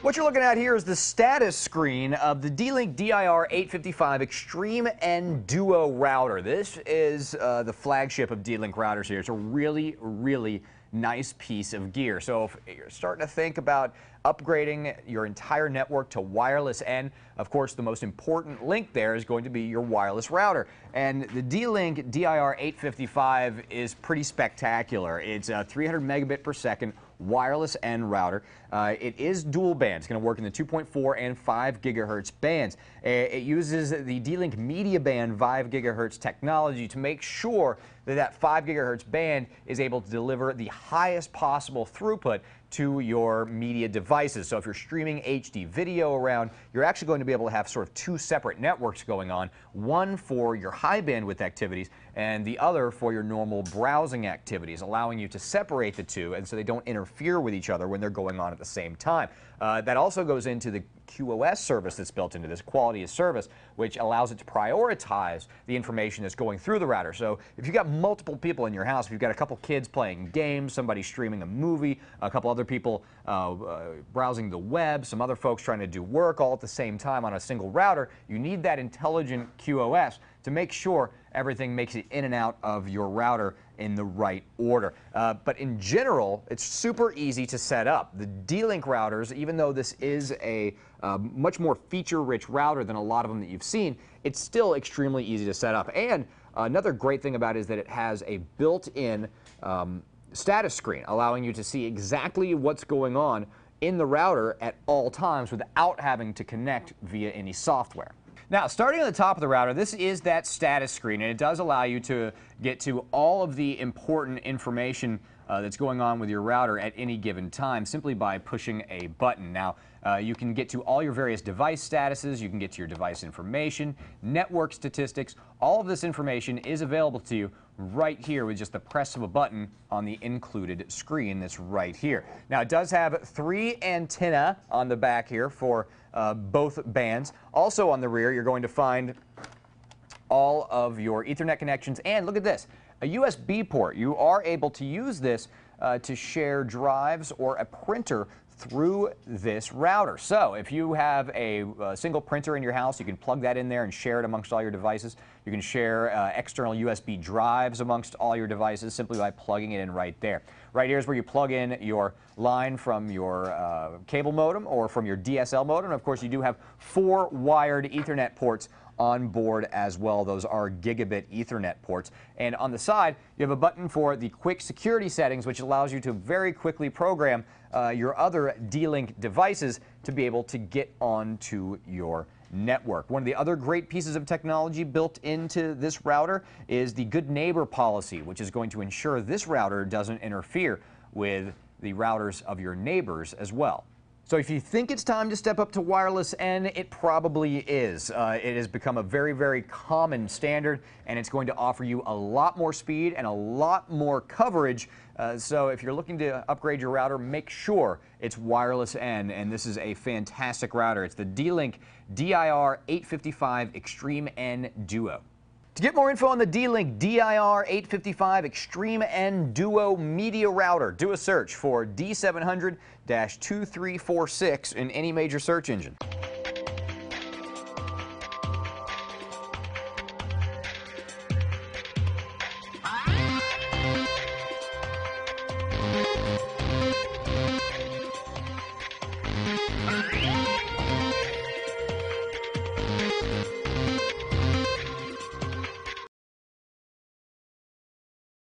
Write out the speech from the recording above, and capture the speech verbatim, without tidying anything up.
What you're looking at here is the status screen of the D-Link D I R eight fifty-five Xtreme N Duo router. This is uh, the flagship of D-Link routers here. It's a really, really nice piece of gear. So if you're starting to think about upgrading your entire network to wireless N, of course the most important link there is going to be your wireless router. And the D-Link D I R eight fifty-five is pretty spectacular. It's a three hundred megabit per second wireless N router. Uh, it is dual band. It's going to work in the two point four and five gigahertz bands. It uses the D-Link Media Band five gigahertz technology to make sure that that five gigahertz band is able to deliver the highest possible throughput to your media devices. So if you're streaming H D video around, you're actually going to be able to have sort of two separate networks going on, one for your high bandwidth activities and the other for your normal browsing activities, allowing you to separate the two and so they don't interfere with each other when they're going on at the same time. Uh, that also goes into the Q O S service that's built into this, quality of service, which allows it to prioritize the information that's going through the router. So if you've got multiple people in your house, if you've got a couple kids playing games, somebody streaming a movie, a couple other people uh, uh, browsing the web, some other folks trying to do work all at the same time on a single router, you need that intelligent Q O S to make sure everything makes it in and out of your router in the right order. Uh, but in general, it's super easy to set up. The D-Link routers, even though this is a uh, much more feature-rich router than a lot of them that you've seen, it's still extremely easy to set up. And another great thing about it is that it has a built-in um, status screen, allowing you to see exactly what's going on in the router at all times without having to connect via any software. Now, starting at the top of the router, this is that status screen, and it does allow you to get to all of the important information uh, that's going on with your router at any given time simply by pushing a button. Now, uh, you can get to all your various device statuses, you can get to your device information, network statistics. All of this information is available to you right here with just the press of a button on the included screen that's right here. Now, it does have three antennae on the back here for uh, both bands. Also on the rear, you're going to find all of your Ethernet connections, and look at this, a U S B port. You are able to use this uh, to share drives or a printer through this router. So if you have a, a single printer in your house, you can plug that in there and share it amongst all your devices. You can share uh, external U S B drives amongst all your devices simply by plugging it in right there. Right here is where you plug in your line from your uh, cable modem or from your D S L modem. And of course, you do have four wired Ethernet ports on board as well. Those are gigabit Ethernet ports. And on the side, you have a button for the quick security settings, which allows you to very quickly program uh, your other D-Link devices to be able to get onto your network. One of the other great pieces of technology built into this router is the Good Neighbor policy, which is going to ensure this router doesn't interfere with the routers of your neighbors as well. So if you think it's time to step up to wireless N, it probably is. Uh, it has become a very, very common standard, and it's going to offer you a lot more speed and a lot more coverage. Uh, so if you're looking to upgrade your router, make sure it's wireless N, and this is a fantastic router. It's the D-Link D I R eight fifty-five Xtreme N Duo. To get more info on the D-Link D I R eight fifty-five Xtreme N Duo Media Router, do a search for D seven hundred dash two three four six in any major search engine.